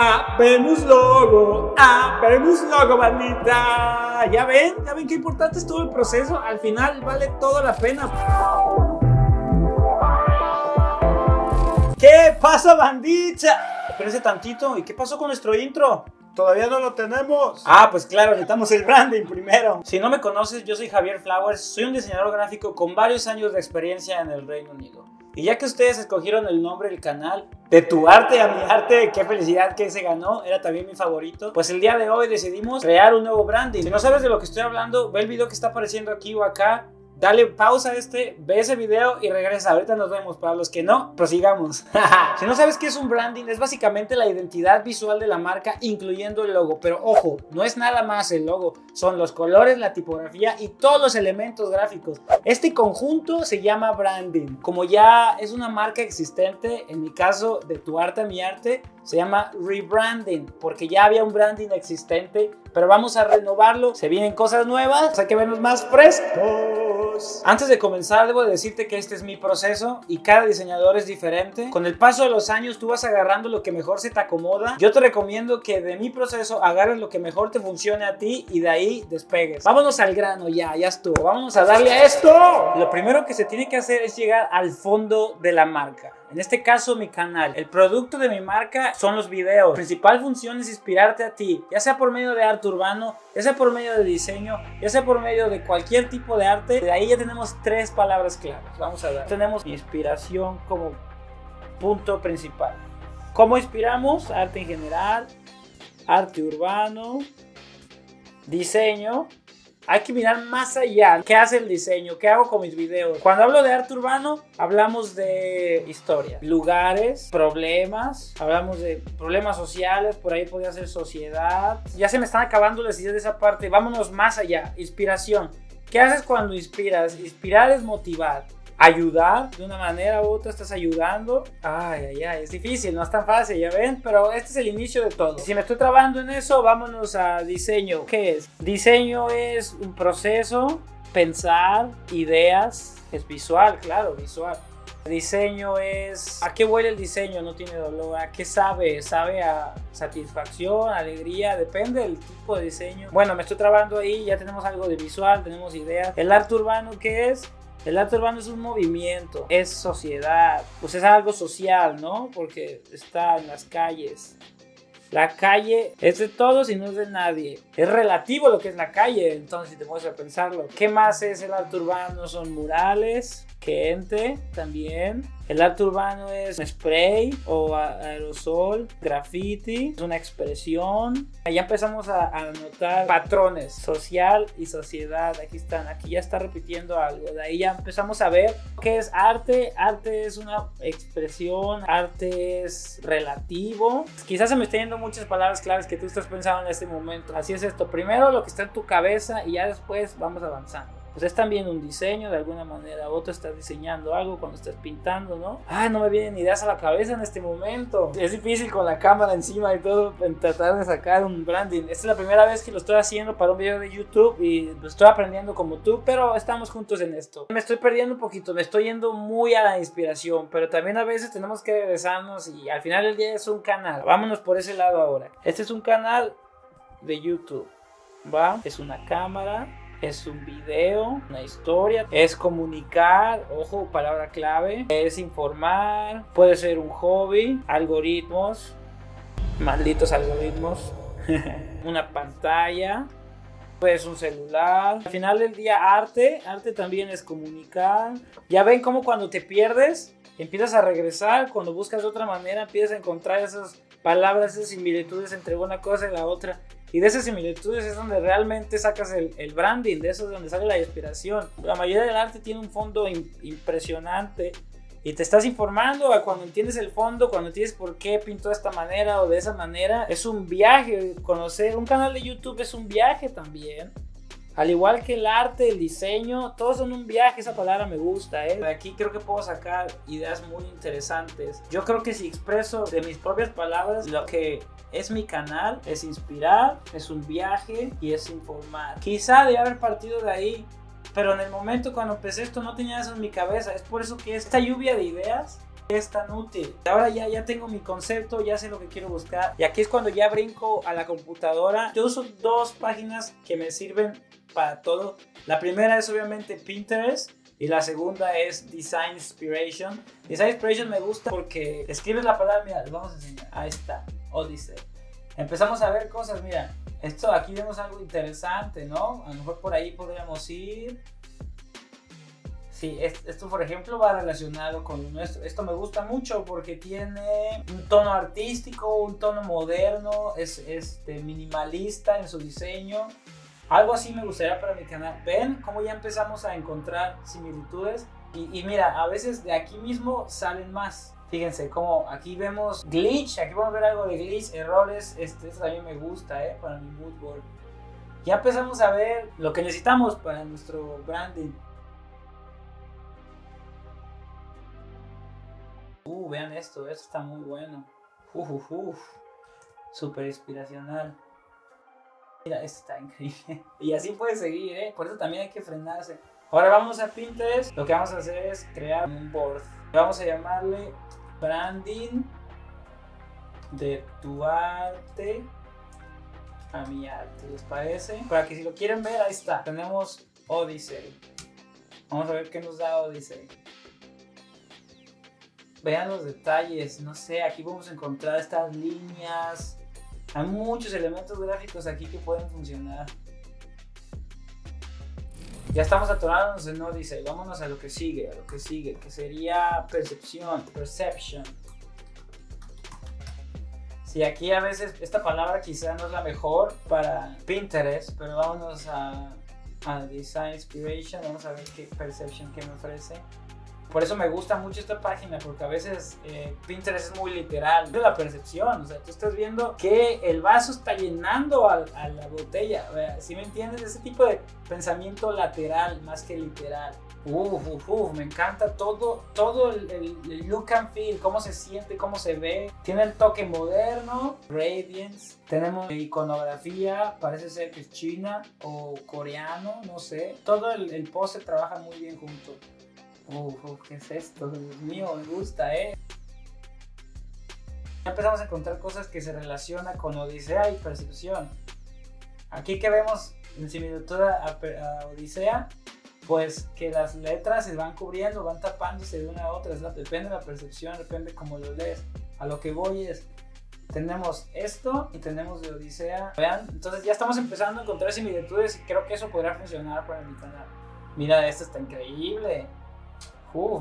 ¡Habemos logo, bandita! Ya ven qué importante es todo el proceso. Al final vale toda la pena. ¿Qué pasa, bandita? Espérense tantito. ¿Y qué pasó con nuestro intro? Todavía no lo tenemos. Ah, pues claro, necesitamos el branding primero. Si no me conoces, yo soy Javier Flowers. Soy un diseñador gráfico con varios años de experiencia en el Reino Unido. Y ya que ustedes escogieron el nombre del canal, de tu arte a mi arte, qué felicidad que se ganó, era también mi favorito. Pues el día de hoy decidimos crear un nuevo branding. Si no sabes de lo que estoy hablando, ve el video que está apareciendo aquí o acá. Dale pausa a este, ve ese video y regresa. Ahorita nos vemos. Para los que no, prosigamos. Si no sabes qué es un branding, es básicamente la identidad visual de la marca, incluyendo el logo. Pero ojo, no es nada más el logo. Son los colores, la tipografía y todos los elementos gráficos. Este conjunto se llama branding. Como ya es una marca existente, en mi caso, de tu arte a mi arte, se llama rebranding, porque ya había un branding existente, pero vamos a renovarlo. Se vienen cosas nuevas, hay que vernos más frescos. Antes de comenzar, debo decirte que este es mi proceso y cada diseñador es diferente. Con el paso de los años tú vas agarrando lo que mejor se te acomoda. Yo te recomiendo que de mi proceso agarres lo que mejor te funcione a ti y de ahí despegues. Vámonos al grano, ya estuvo. Vámonos a darle a esto. Lo primero que se tiene que hacer es llegar al fondo de la marca. En este caso, mi canal. El producto de mi marca son los videos. La principal función es inspirarte a ti, ya sea por medio de arte urbano, ya sea por medio de diseño, ya sea por medio de cualquier tipo de arte. De ahí ya tenemos tres palabras claves. Vamos a ver. Tenemos inspiración como punto principal. ¿Cómo inspiramos? Arte en general, arte urbano, diseño. Hay que mirar más allá. ¿Qué hace el diseño? ¿Qué hago con mis videos? Cuando hablo de arte urbano, hablamos de historia, lugares, problemas. Hablamos de problemas sociales. Por ahí podría ser sociedad. Ya se me están acabando las ideas de esa parte. Vámonos más allá. Inspiración. ¿Qué haces cuando inspiras? Inspirar es motivar. Ayudar, de una manera u otra estás ayudando. Es difícil, no es tan fácil, ya ven, pero este es el inicio de todo. Si me estoy trabando en eso, vámonos a diseño. ¿Qué es? Diseño es un proceso, pensar, ideas, es visual, claro, visual. Diseño es, ¿a qué huele el diseño? No tiene dolor. ¿A qué sabe? Sabe a satisfacción, alegría, depende del tipo de diseño. Bueno, me estoy trabando ahí, ya tenemos algo de visual, tenemos ideas. ¿El arte urbano qué es? El arte urbano es un movimiento, es sociedad, pues es algo social, ¿no? Porque está en las calles. La calle es de todos y no es de nadie. Es relativo lo que es la calle, entonces si te muestras a pensarlo. ¿Qué más es el arte urbano? Son murales, gente también. El arte urbano es spray o aerosol, graffiti, es una expresión. Ya empezamos a notar patrones, social y sociedad. Aquí están, aquí ya está repitiendo algo. De ahí ya empezamos a ver qué es arte. Arte es una expresión, arte es relativo. Quizás se me estén yendo muchas palabras claves que tú estás pensando en este momento. Así es esto, primero lo que está en tu cabeza y ya después vamos avanzando. Pues es también un diseño de alguna manera, otro estás diseñando algo cuando estás pintando, ¿no? Ay, no me vienen ideas a la cabeza en este momento. Es difícil con la cámara encima y todo tratar de sacar un branding. Esta es la primera vez que lo estoy haciendo para un video de YouTube y lo estoy aprendiendo como tú, pero estamos juntos en esto. Me estoy perdiendo un poquito, me estoy yendo muy a la inspiración, pero también a veces tenemos que regresarnos y al final del día es un canal. Vámonos por ese lado ahora. Este es un canal de YouTube, ¿va? Es una cámara. Es un video, una historia, es comunicar, ojo, palabra clave, es informar, puede ser un hobby, algoritmos, malditos algoritmos, una pantalla, pues un celular. Al final del día arte, arte también es comunicar. Ya ven cómo cuando te pierdes, empiezas a regresar, cuando buscas de otra manera, empiezas a encontrar esas palabras, esas similitudes entre una cosa y la otra. Y de esas similitudes es donde realmente sacas el branding, de eso es donde sale la inspiración. La mayoría del arte tiene un fondo impresionante y te estás informando a cuando entiendes el fondo, cuando entiendes por qué pintó de esta manera o de esa manera. Es un viaje, conocer un canal de YouTube es un viaje también. Al igual que el arte, el diseño, todos son un viaje, esa palabra me gusta, ¿eh? Aquí creo que puedo sacar ideas muy interesantes. Yo creo que si expreso de mis propias palabras lo que es mi canal, es inspirar, es un viaje y es informar. Quizá debía haber partido de ahí, pero en el momento cuando empecé esto no tenía eso en mi cabeza. Es por eso que esta lluvia de ideas es tan útil. Ahora ya tengo mi concepto, ya sé lo que quiero buscar, y aquí es cuando ya brinco a la computadora. Yo uso dos páginas que me sirven para todo. La primera es obviamente Pinterest y la segunda es Designspiration. Designspiration me gusta porque escribes la palabra, mira, les vamos a enseñar, ahí está, Odyssey. Empezamos a ver cosas, mira, esto aquí vemos algo interesante, ¿no? A lo mejor por ahí podríamos ir. Sí, esto por ejemplo va relacionado con nuestro. Esto me gusta mucho porque tiene un tono artístico, un tono moderno, es minimalista en su diseño. Algo así me gustaría para mi canal. ¿Ven cómo ya empezamos a encontrar similitudes? Y mira, a veces de aquí mismo salen más. Fíjense cómo aquí vemos glitch, aquí vamos a ver algo de glitch, errores. Esto también me gusta, para mi mood board. Ya empezamos a ver lo que necesitamos para nuestro branding. Vean esto está muy bueno. Súper inspiracional. Mira, esto está increíble. Y así puede seguir, Por eso también hay que frenarse. Ahora vamos a Pinterest. Lo que vamos a hacer es crear un board. Vamos a llamarle branding de tu arte a mi arte. ¿Les parece? Para que si lo quieren ver, ahí está. Tenemos Odyssey. Vamos a ver qué nos da Odyssey. Vean los detalles, no sé, aquí podemos encontrar estas líneas. Hay muchos elementos gráficos aquí que pueden funcionar. Ya estamos atorándonos en Odyssey, vámonos a lo que sigue, que sería perception. Sí, aquí a veces esta palabra quizá no es la mejor para Pinterest, pero vámonos a Designspiration, vamos a ver qué perception que me ofrece. Por eso me gusta mucho esta página, porque a veces Pinterest es muy literal. Es la percepción, o sea, tú estás viendo que el vaso está llenando a la botella. ¿Sí me entiendes? Ese tipo de pensamiento lateral más que literal. Me encanta todo el look and feel, cómo se siente, cómo se ve. Tiene el toque moderno, gradients. Tenemos iconografía, parece ser que es china o coreano, no sé. Todo el pose trabaja muy bien junto. ¿Qué es esto? Dios mío, me gusta, Ya empezamos a encontrar cosas que se relacionan con Odisea y percepción. Aquí que vemos en similitud a Odisea, pues que las letras se van cubriendo, van tapándose de una a otra, depende de la percepción, depende cómo lo lees. A lo que voy es, tenemos esto y tenemos de Odisea, vean, entonces ya estamos empezando a encontrar similitudes y creo que eso podrá funcionar para mi canal. Mira, esto está increíble.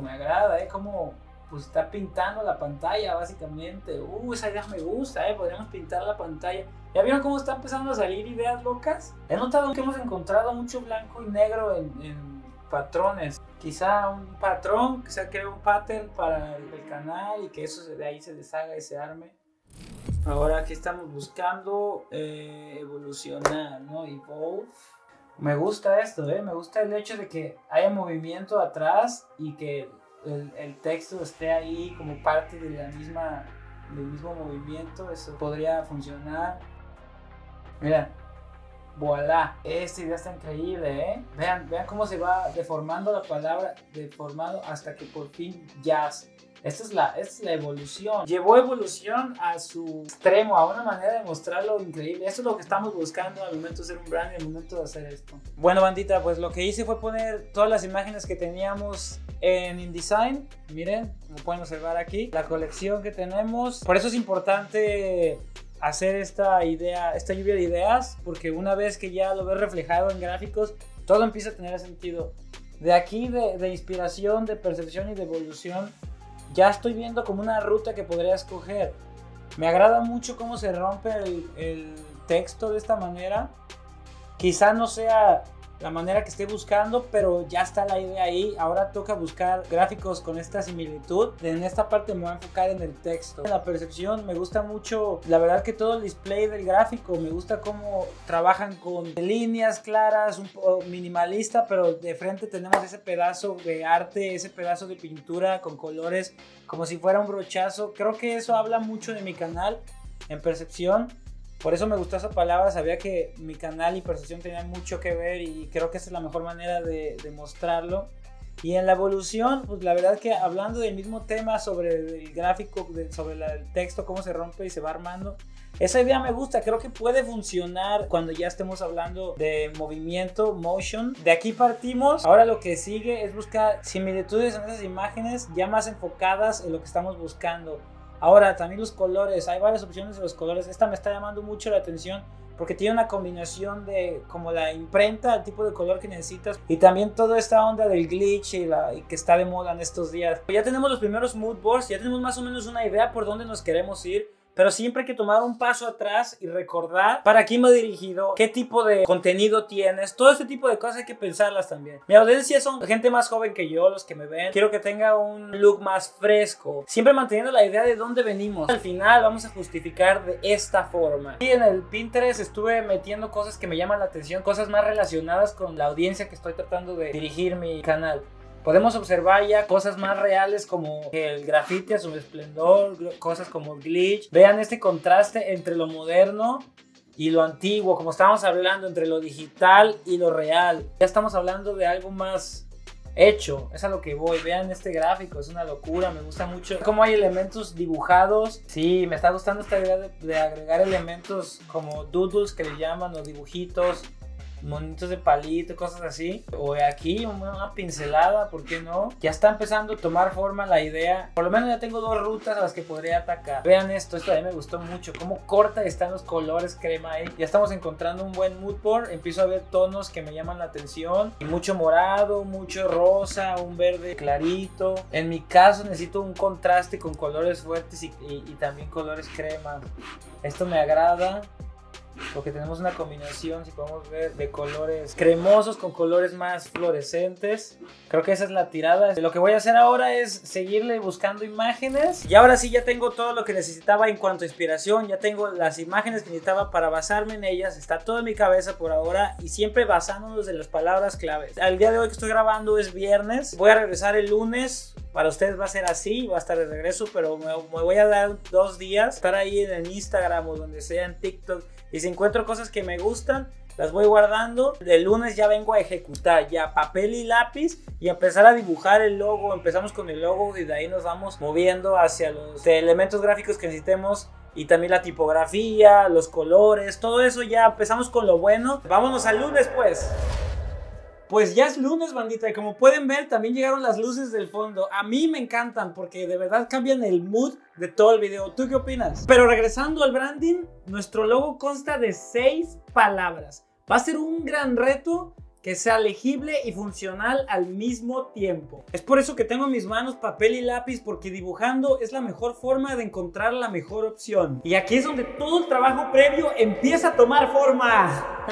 Me agrada, como pues está pintando la pantalla básicamente. Esa idea me gusta, podríamos pintar la pantalla. ¿Ya vieron cómo está empezando a salir ideas locas? He notado que hemos encontrado mucho blanco y negro en patrones. Quizá un patrón, quizá cree un pattern para el canal y que eso de ahí se deshaga y se arme. Ahora aquí estamos buscando evolucionar, ¿no? Evolve. Me gusta esto, me gusta el hecho de que haya movimiento atrás y que el texto esté ahí como parte de del mismo movimiento. Eso podría funcionar. Mira, voilà, esta idea está increíble, vean cómo se va deformando la palabra, deformado hasta que por fin jazz. Esta es la evolución. Llevó evolución a su extremo, a una manera de mostrarlo increíble. Esto es lo que estamos buscando al momento de ser un brand y al momento de hacer esto. Bueno, bandita, pues lo que hice fue poner todas las imágenes que teníamos en InDesign. Miren, como pueden observar aquí, la colección que tenemos. Por eso es importante hacer esta lluvia de ideas, porque una vez que ya lo ves reflejado en gráficos, todo empieza a tener sentido. De aquí, de inspiración, de percepción y de evolución, ya estoy viendo como una ruta que podría escoger. Me agrada mucho cómo se rompe el texto de esta manera. Quizá no sea la manera que esté buscando, pero ya está la idea ahí. Ahora toca buscar gráficos con esta similitud. En esta parte me voy a enfocar en el texto. En la percepción me gusta mucho, la verdad, que todo el display del gráfico. Me gusta cómo trabajan con líneas claras, un poco minimalista, pero de frente tenemos ese pedazo de arte, ese pedazo de pintura con colores, como si fuera un brochazo. Creo que eso habla mucho de mi canal en percepción. Por eso me gustó esa palabra, sabía que mi canal y percepción tenían mucho que ver y creo que esa es la mejor manera de mostrarlo. Y en la evolución, pues la verdad que hablando del mismo tema sobre el gráfico, sobre el texto, cómo se rompe y se va armando, esa idea me gusta, creo que puede funcionar cuando ya estemos hablando de movimiento, motion. De aquí partimos, ahora lo que sigue es buscar similitudes en esas imágenes ya más enfocadas en lo que estamos buscando. Ahora también los colores, hay varias opciones de los colores, esta me está llamando mucho la atención porque tiene una combinación de como la imprenta, el tipo de color que necesitas y también toda esta onda del glitch y que está de moda en estos días. Ya tenemos los primeros mood boards, ya tenemos más o menos una idea por dónde nos queremos ir, pero siempre hay que tomar un paso atrás y recordar para quién me he dirigido, qué tipo de contenido tienes, todo este tipo de cosas hay que pensarlas también. Mi audiencia son gente más joven que yo, los que me ven, quiero que tenga un look más fresco, siempre manteniendo la idea de dónde venimos. Al final vamos a justificar de esta forma. Y en el Pinterest estuve metiendo cosas que me llaman la atención, cosas más relacionadas con la audiencia que estoy tratando de dirigir mi canal. Podemos observar ya cosas más reales como el grafiti a su esplendor, cosas como el glitch. Vean este contraste entre lo moderno y lo antiguo, como estábamos hablando, entre lo digital y lo real. Ya estamos hablando de algo más hecho, es a lo que voy. Vean este gráfico, es una locura, me gusta mucho. Como hay elementos dibujados, sí, me está gustando esta idea de agregar elementos como doodles que le llaman, o dibujitos, monitos de palito, cosas así, o aquí una pincelada, ¿por qué no? Ya está empezando a tomar forma la idea, por lo menos ya tengo dos rutas a las que podría atacar. Vean esto, esto a mí me gustó mucho, cómo corta están los colores crema ahí. Ya estamos encontrando un buen mood board, empiezo a ver tonos que me llaman la atención, y mucho morado, mucho rosa, un verde clarito. En mi caso necesito un contraste con colores fuertes y también colores crema. Esto me agrada porque tenemos una combinación, si podemos ver, de colores cremosos con colores más fluorescentes. Creo que esa es la tirada. Lo que voy a hacer ahora es seguirle buscando imágenes. Y ahora sí ya tengo todo lo que necesitaba en cuanto a inspiración. Ya tengo las imágenes que necesitaba para basarme en ellas. Está todo en mi cabeza por ahora y siempre basándonos en las palabras claves. Al día de hoy que estoy grabando es viernes. Voy a regresar el lunes. Para ustedes va a ser así, va a estar de regreso, pero me voy a dar 2 días. Estar ahí en el Instagram o donde sea, en TikTok. Y si encuentro cosas que me gustan, las voy guardando. El lunes ya vengo a ejecutar ya papel y lápiz y empezar a dibujar el logo. Empezamos con el logo y de ahí nos vamos moviendo hacia los elementos gráficos que necesitemos. Y también la tipografía, los colores, todo eso ya empezamos con lo bueno. Vámonos al lunes pues. Pues ya es lunes, bandita, y como pueden ver también llegaron las luces del fondo. A mí me encantan porque de verdad cambian el mood de todo el video. ¿Tú qué opinas? Pero regresando al branding, nuestro logo consta de 6 palabras. Va a ser un gran reto que sea legible y funcional al mismo tiempo. Es por eso que tengo en mis manos papel y lápiz, porque dibujando es la mejor forma de encontrar la mejor opción. Y aquí es donde todo el trabajo previo empieza a tomar forma.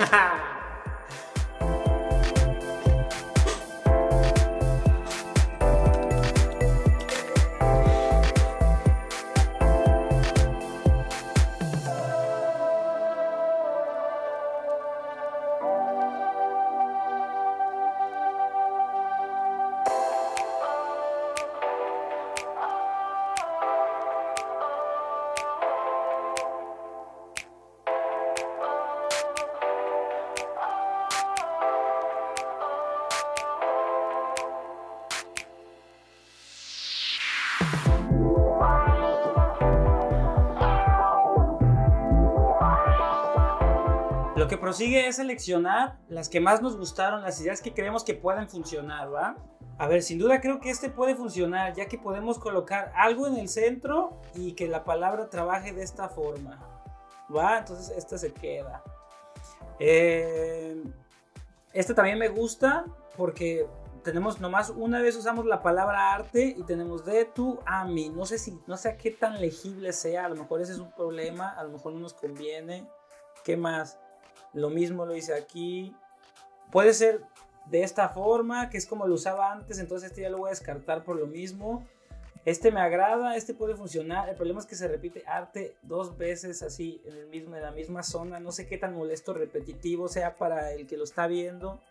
Lo que prosigue es seleccionar las que más nos gustaron, las ideas que creemos que pueden funcionar, ¿va? A ver, sin duda creo que este puede funcionar, ya que podemos colocar algo en el centro y que la palabra trabaje de esta forma, ¿va? Entonces esta se queda. Esta también me gusta porque tenemos nomás una vez usamos la palabra arte y tenemos de tu a mi. No sé a qué tan legible sea, a lo mejor ese es un problema, a lo mejor no nos conviene. ¿Qué más? Lo mismo lo hice aquí. Puede ser de esta forma, que es como lo usaba antes, entonces este ya lo voy a descartar por lo mismo. Este me agrada, este puede funcionar. El problema es que se repite arte 2 veces así en la misma zona. No sé qué tan molesto, repetitivo sea para el que lo está viendo.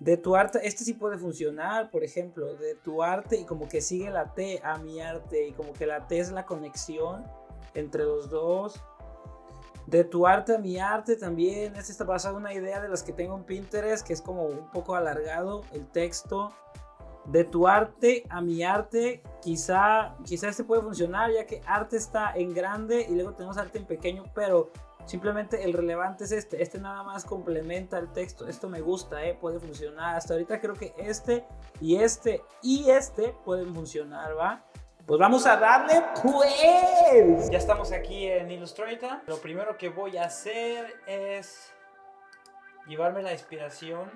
De tu arte, este sí puede funcionar, por ejemplo, de tu arte y como que sigue la T a mi arte y como que la T es la conexión entre los dos. De tu arte a mi arte también, este está basado en una idea de las que tengo en Pinterest, que es como un poco alargado el texto. De tu arte a mi arte, quizá este puede funcionar, ya que arte está en grande y luego tenemos arte en pequeño, pero simplemente el relevante es este. Este nada más complementa el texto. Esto me gusta, puede funcionar. Hasta ahorita creo que este pueden funcionar, ¿va? Pues vamos a darle, pues. Ya estamos aquí en Illustrator. Lo primero que voy a hacer es llevarme la inspiración.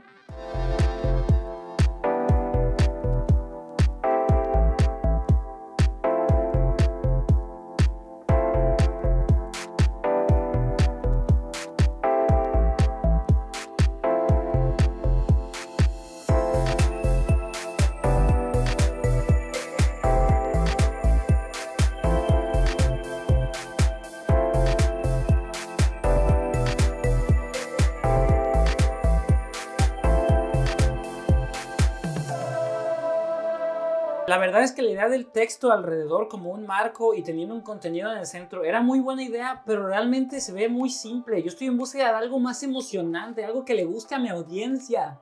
La verdad es que la idea del texto alrededor como un marco y teniendo un contenido en el centro era muy buena idea, pero realmente se ve muy simple. Yo estoy en búsqueda de algo más emocionante, algo que le guste a mi audiencia.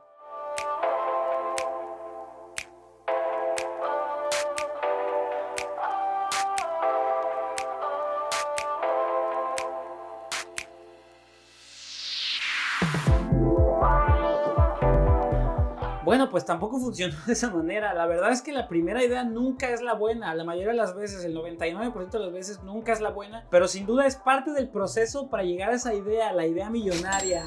Bueno, pues tampoco funcionó de esa manera. La verdad es que la primera idea nunca es la buena. La mayoría de las veces, el 99% de las veces nunca es la buena. Pero sin duda es parte del proceso para llegar a esa idea, la idea millonaria.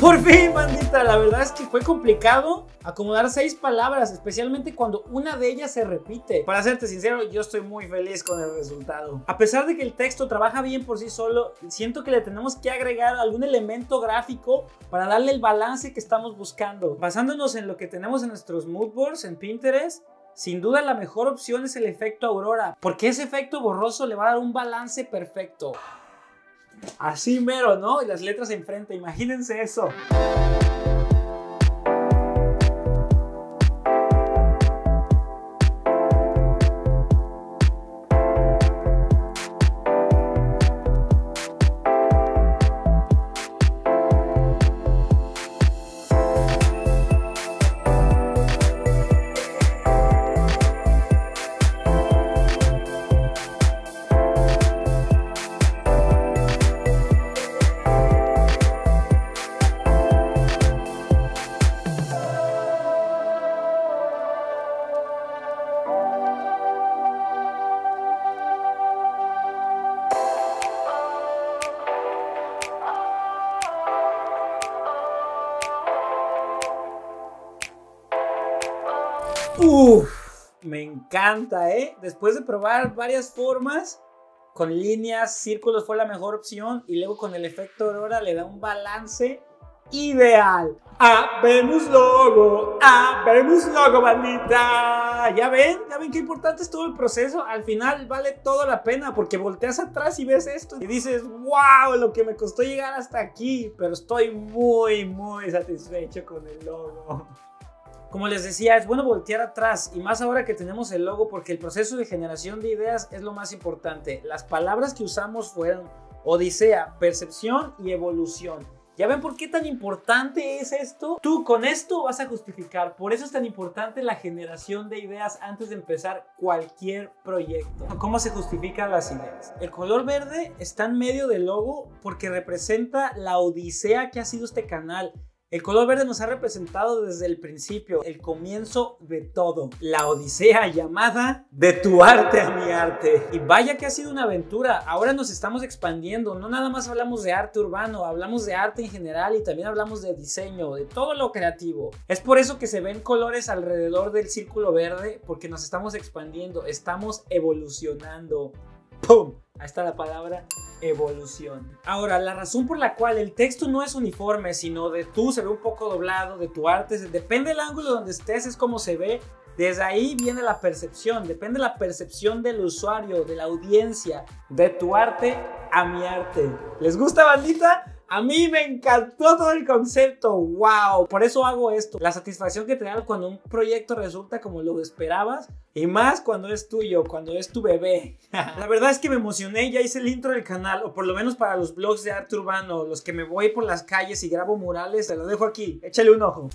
¡Por fin, bandita! La verdad es que fue complicado acomodar 6 palabras, especialmente cuando una de ellas se repite. Para serte sincero, yo estoy muy feliz con el resultado. A pesar de que el texto trabaja bien por sí solo, siento que le tenemos que agregar algún elemento gráfico para darle el balance que estamos buscando. Basándonos en lo que tenemos en nuestros moodboards, en Pinterest, sin duda la mejor opción es el efecto aurora, porque ese efecto borroso le va a dar un balance perfecto. Así mero, ¿no? Y las letras enfrente, imagínense eso. Uff, me encanta, Después de probar varias formas, con líneas, círculos fue la mejor opción y luego con el efecto aurora le da un balance ideal. Habemos logo, bandita. Ya ven qué importante es todo el proceso. Al final vale toda la pena porque volteas atrás y ves esto y dices, wow, lo que me costó llegar hasta aquí, pero estoy muy, muy satisfecho con el logo. Como les decía, es bueno voltear atrás y más ahora que tenemos el logo porque el proceso de generación de ideas es lo más importante. Las palabras que usamos fueron odisea, percepción y evolución. ¿Ya ven por qué tan importante es esto? Tú con esto vas a justificar. Por eso es tan importante la generación de ideas antes de empezar cualquier proyecto. ¿Cómo se justifican las ideas? El color verde está en medio del logo porque representa la odisea que ha sido este canal. El color verde nos ha representado desde el principio, el comienzo de todo, la odisea llamada de tu arte a mi arte. Y vaya que ha sido una aventura, ahora nos estamos expandiendo, no nada más hablamos de arte urbano, hablamos de arte en general y también hablamos de diseño, de todo lo creativo. Es por eso que se ven colores alrededor del círculo verde, porque nos estamos expandiendo, estamos evolucionando. ¡Pum! Ahí está la palabra evolución. Ahora, la razón por la cual el texto no es uniforme, sino de tú se ve un poco doblado, de tu arte, depende del ángulo donde estés, es como se ve. Desde ahí viene la percepción, depende de la percepción del usuario, de la audiencia, de tu arte a mi arte. ¿Les gusta, bandita? A mí me encantó todo el concepto, wow, por eso hago esto. La satisfacción que te da cuando un proyecto resulta como lo esperabas y más cuando es tuyo, cuando es tu bebé. La verdad es que me emocioné, ya hice el intro del canal, o por lo menos para los blogs de arte urbano, los que me voy por las calles y grabo murales, te lo dejo aquí, échale un ojo.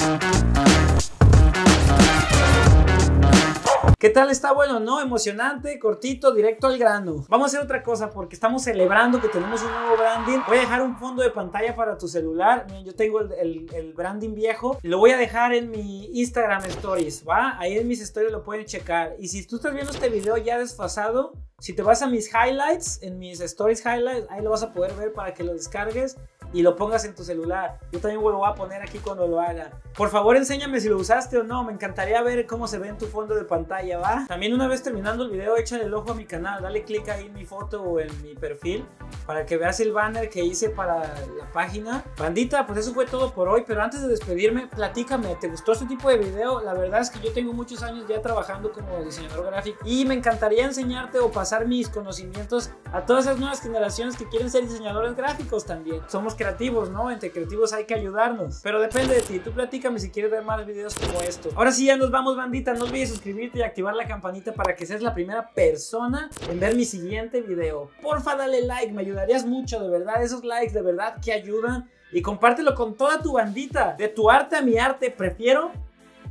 ¿Qué tal? Está bueno, ¿no? Emocionante, cortito, directo al grano. Vamos a hacer otra cosa porque estamos celebrando que tenemos un nuevo branding. Voy a dejar un fondo de pantalla para tu celular. Miren, yo tengo el branding viejo. Lo voy a dejar en mi Instagram Stories, ¿va? Ahí en mis Stories lo pueden checar. Y si tú estás viendo este video ya desfasado, si te vas a mis highlights, en mis Stories highlights, ahí lo vas a poder ver para que lo descargues y lo pongas en tu celular. Yo también lo voy a poner aquí cuando lo haga. Por favor, enséñame si lo usaste o no. Me encantaría ver cómo se ve en tu fondo de pantalla, ¿va? También una vez terminando el video, échale el ojo a mi canal. Dale click ahí en mi foto o en mi perfil para que veas el banner que hice para la página. Bandita, pues eso fue todo por hoy. Pero antes de despedirme, platícame, ¿te gustó este tipo de video? La verdad es que yo tengo muchos años ya trabajando como diseñador gráfico y me encantaría enseñarte o pasar mis conocimientos a todas esas nuevas generaciones que quieren ser diseñadores gráficos también. Somos creativos, ¿no? Entre creativos hay que ayudarnos. Pero depende de ti. Tú platícame si quieres ver más videos como estos. Ahora sí, ya nos vamos, bandita. No olvides suscribirte y activar la campanita para que seas la primera persona en ver mi siguiente video. Porfa, dale like. Me ayudarías mucho, de verdad. Esos likes, de verdad, que ayudan. Y compártelo con toda tu bandita. De tu arte a mi arte. Prefiero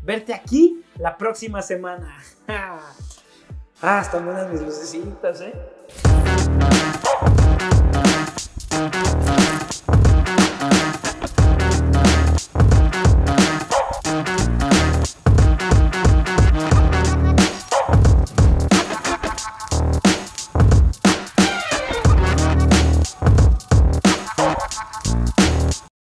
verte aquí la próxima semana. Ah, están buenas mis lucecitas, ¿eh?